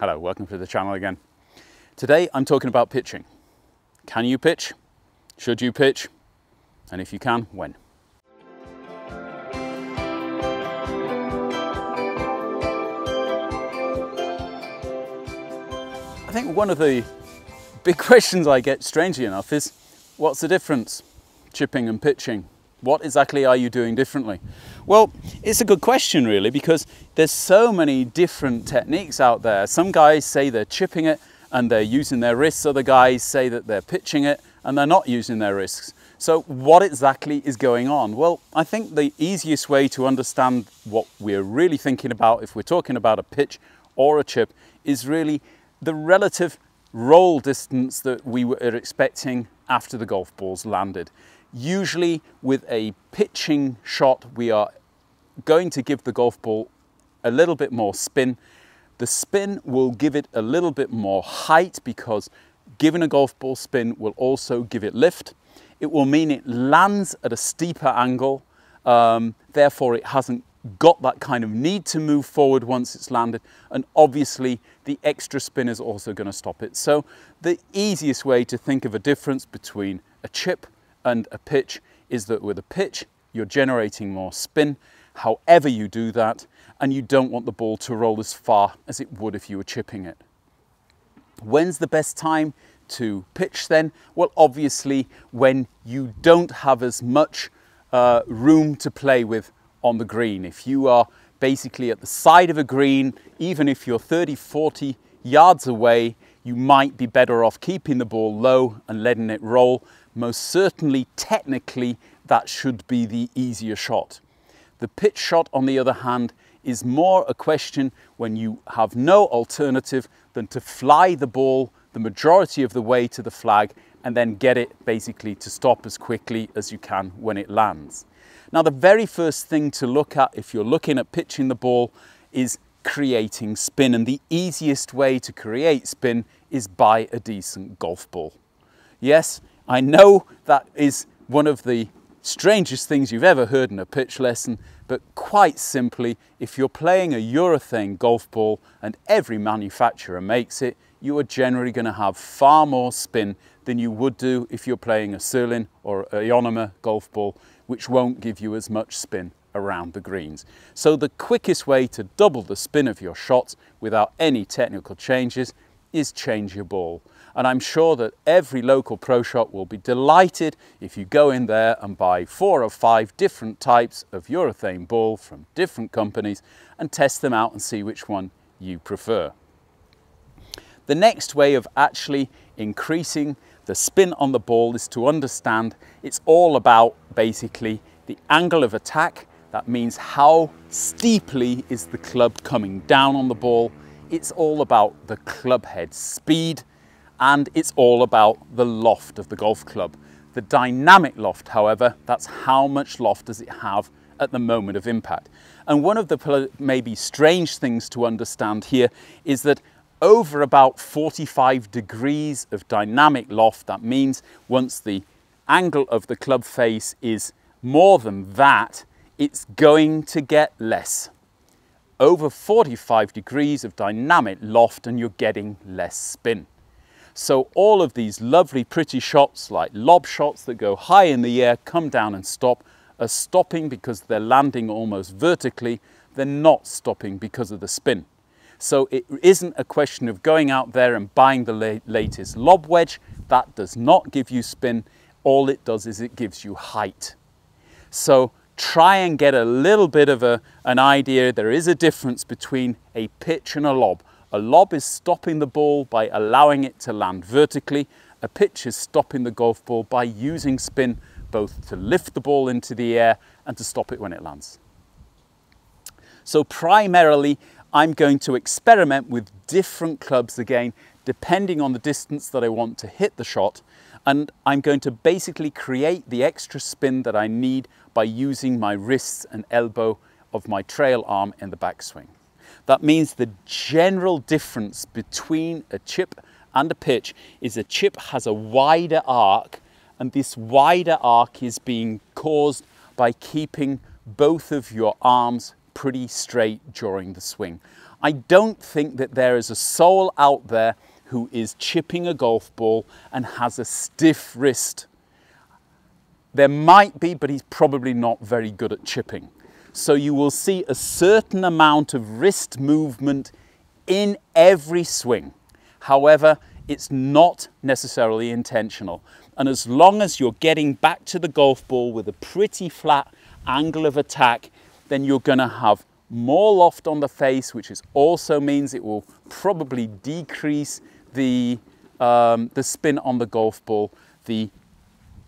Hello, welcome to the channel again. Today I'm talking about pitching. Can you pitch? Should you pitch? And if you can, when? I think one of the big questions I get, strangely enough, is what's the difference? Chipping and pitching. What exactly are you doing differently? Well, it's a good question really, because there's so many different techniques out there. Some guys say they're chipping it and they're using their wrists. Other guys say that they're pitching it and they're not using their wrists. So what exactly is going on? Well, I think the easiest way to understand what we're really thinking about if we're talking about a pitch or a chip is really the relative roll distance that we were expecting after the golf ball's landed. Usually with a pitching shot, we are going to give the golf ball a little bit more spin. The spin will give it a little bit more height, because giving a golf ball spin will also give it lift. It will mean it lands at a steeper angle. Therefore, it hasn't got that kind of need to move forward once it's landed. And obviously, the extra spin is also going to stop it. So the easiest way to think of a difference between a chip and a pitch is that with a pitch, you're generating more spin, however you do that, and you don't want the ball to roll as far as it would if you were chipping it. When's the best time to pitch then? Well, obviously, when you don't have as much room to play with on the green. If you are basically at the side of a green, even if you're 30, 40 yards away, you might be better off keeping the ball low and letting it roll. Most certainly, technically, that should be the easier shot. The pitch shot, on the other hand, is more a question when you have no alternative than to fly the ball the majority of the way to the flag and then get it basically to stop as quickly as you can when it lands. Now, the very first thing to look at if you're looking at pitching the ball is creating spin, and the easiest way to create spin is by a decent golf ball. Yes, I know that is one of the strangest things you've ever heard in a pitch lesson, but quite simply, if you're playing a urethane golf ball, and every manufacturer makes it, you are generally going to have far more spin than you would do if you're playing a Serlin or a Ionoma golf ball, which won't give you as much spin around the greens. So the quickest way to double the spin of your shots without any technical changes is change your ball. And I'm sure that every local pro shop will be delighted if you go in there and buy 4 or 5 different types of urethane ball from different companies and test them out and see which one you prefer. The next way of actually increasing the spin on the ball is to understand it's all about basically the angle of attack. That means how steeply is the club coming down on the ball. It's all about the club head speed, and it's all about the loft of the golf club. The dynamic loft, however, that's how much loft does it have at the moment of impact. And one of the maybe strange things to understand here is that over about 45 degrees of dynamic loft, that means once the angle of the club face is more than that, it's going to get less. Over 45 degrees of dynamic loft and you're getting less spin. So all of these lovely pretty shots like lob shots that go high in the air, come down and stop, are stopping because they're landing almost vertically. They're not stopping because of the spin. So it isn't a question of going out there and buying the latest lob wedge. That does not give you spin. All it does is it gives you height. So try and get a little bit of an idea. There is a difference between a pitch and a lob. A lob is stopping the ball by allowing it to land vertically. A pitch is stopping the golf ball by using spin both to lift the ball into the air and to stop it when it lands. So primarily, I'm going to experiment with different clubs again, depending on the distance that I want to hit the shot. And I'm going to basically create the extra spin that I need by using my wrists and elbow of my trail arm in the backswing. That means the general difference between a chip and a pitch is a chip has a wider arc, and this wider arc is being caused by keeping both of your arms pretty straight during the swing. I don't think that there is a soul out there who is chipping a golf ball and has a stiff wrist. There might be, but he's probably not very good at chipping. So you will see a certain amount of wrist movement in every swing. However, it's not necessarily intentional. And as long as you're getting back to the golf ball with a pretty flat angle of attack, then you're going to have more loft on the face, which is also means it will probably decrease the spin on the golf ball. The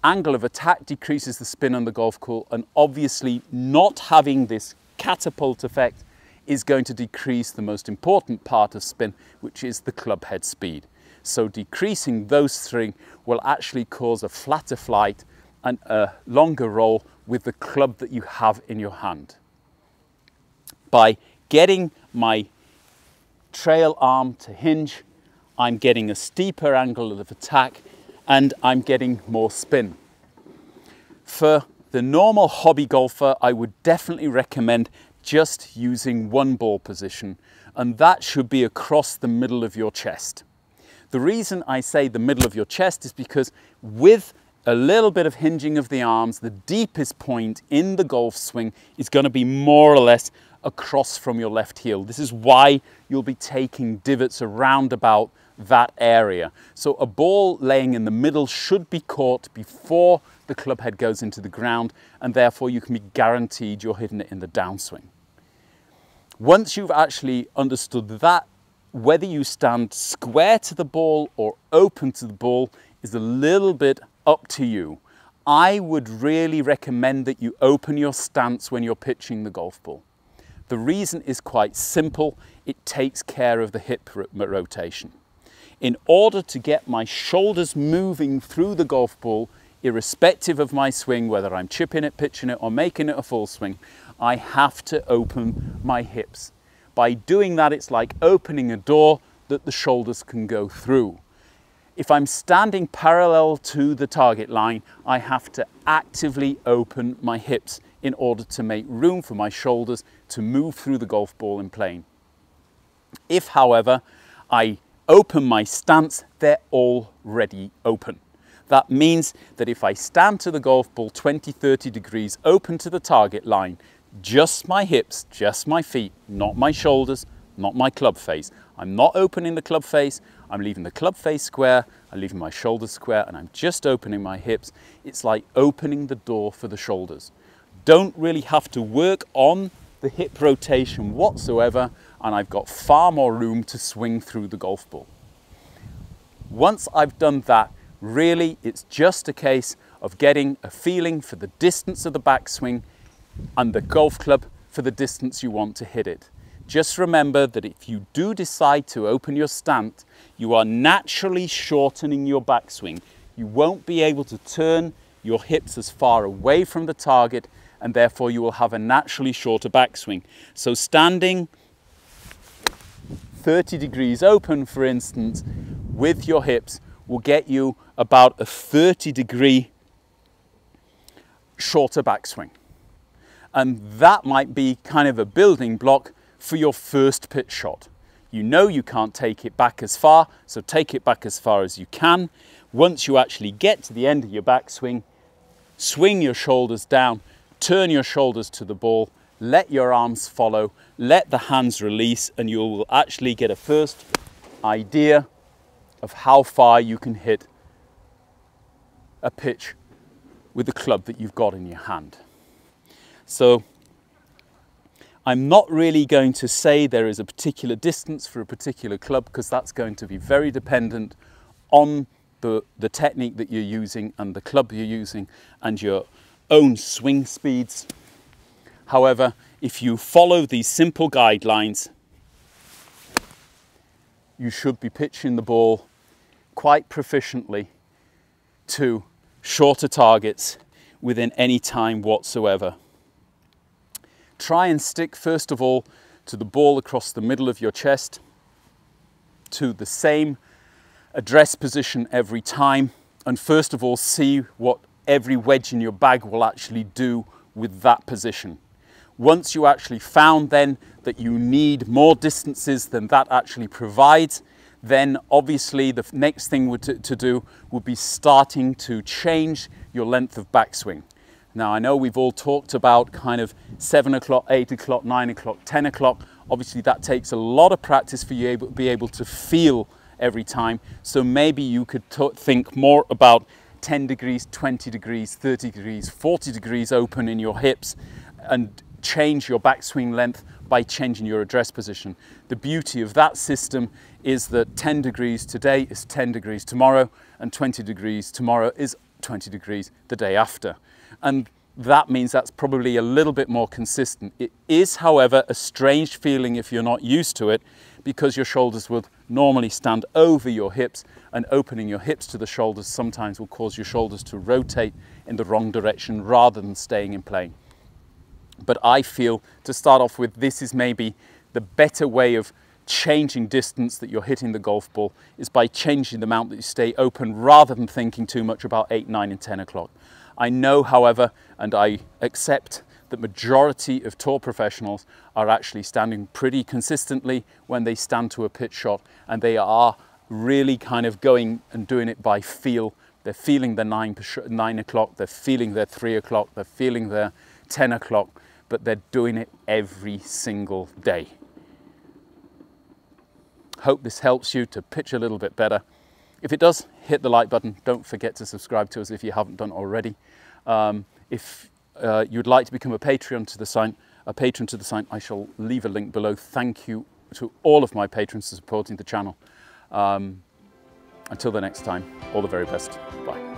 angle of attack decreases the spin on the golf ball, and obviously not having this catapult effect is going to decrease the most important part of spin, which is the club head speed. So decreasing those three will actually cause a flatter flight and a longer roll with the club that you have in your hand. By getting my trail arm to hinge, I'm getting a steeper angle of attack and I'm getting more spin. For the normal hobby golfer, I would definitely recommend just using one ball position, and that should be across the middle of your chest. The reason I say the middle of your chest is because with a little bit of hinging of the arms, the deepest point in the golf swing is going to be more or less across from your left heel. This is why you'll be taking divots around about that area. So a ball laying in the middle should be caught before the club head goes into the ground, and therefore you can be guaranteed you're hitting it in the downswing. Once you've actually understood that, whether you stand square to the ball or open to the ball is a little bit up to you. I would really recommend that you open your stance when you're pitching the golf ball. The reason is quite simple. It takes care of the hip rotation. In order to get my shoulders moving through the golf ball, irrespective of my swing, whether I'm chipping it, pitching it, or making it a full swing, I have to open my hips. By doing that, it's like opening a door that the shoulders can go through. If I'm standing parallel to the target line, I have to actively open my hips in order to make room for my shoulders to move through the golf ball in plane. If, however, I open my stance, they're already open. That means that if I stand to the golf ball 20, 30 degrees open to the target line, just my hips, just my feet, not my shoulders, not my club face. I'm not opening the club face, I'm leaving the club face square, I'm leaving my shoulders square, and I'm just opening my hips. It's like opening the door for the shoulders. Don't really have to work on the hip rotation whatsoever, and I've got far more room to swing through the golf ball. Once I've done that, really it's just a case of getting a feeling for the distance of the backswing and the golf club for the distance you want to hit it. Just remember that if you do decide to open your stance, you are naturally shortening your backswing. You won't be able to turn your hips as far away from the target, and therefore you will have a naturally shorter backswing. So standing 30 degrees open, for instance, with your hips will get you about a 30 degree shorter backswing. And that might be kind of a building block for your first pitch shot. You know you can't take it back as far, so take it back as far as you can. Once you actually get to the end of your backswing, swing your shoulders down, turn your shoulders to the ball, let your arms follow, let the hands release, and you will actually get a first idea of how far you can hit a pitch with the club that you've got in your hand. So I'm not really going to say there is a particular distance for a particular club, because that's going to be very dependent on the technique that you're using and the club you're using and your own swing speeds. However, if you follow these simple guidelines, you should be pitching the ball quite proficiently to shorter targets within any time whatsoever. Try and stick first of all to the ball across the middle of your chest, to the same address position every time, and first of all see what every wedge in your bag will actually do with that position. once you actually found then that you need more distances than that actually provides, then obviously the next thing to do would be starting to change your length of backswing. Now I know we've all talked about kind of 7 o'clock, 8 o'clock, 9 o'clock, 10 o'clock. Obviously that takes a lot of practice for you to be able to feel every time. So maybe you could think more about 10 degrees, 20 degrees, 30 degrees, 40 degrees open in your hips, and change your backswing length by changing your address position. The beauty of that system is that 10 degrees today is 10 degrees tomorrow, and 20 degrees tomorrow is 20 degrees the day after. And that means that's probably a little bit more consistent. It is, however, a strange feeling if you're not used to it, because your shoulders will normally stand over your hips, and opening your hips to the shoulders sometimes will cause your shoulders to rotate in the wrong direction rather than staying in plane. But I feel, to start off with, this is maybe the better way of changing distance that you're hitting the golf ball, is by changing the amount that you stay open rather than thinking too much about 8, 9 and 10 o'clock. I know, however, and I accept, the majority of tour professionals are actually standing pretty consistently when they stand to a pitch shot, and they are really kind of going and doing it by feel. They're feeling their 9 o'clock, they're feeling their 3 o'clock, they're feeling their 10 o'clock, but they're doing it every single day. Hope this helps you to pitch a little bit better. If it does, hit the like button. Don't forget to subscribe to us if you haven't done already. If you'd like to become a Patreon to the site, I shall leave a link below. Thank you to all of my patrons for supporting the channel. Until the next time, all the very best. Bye.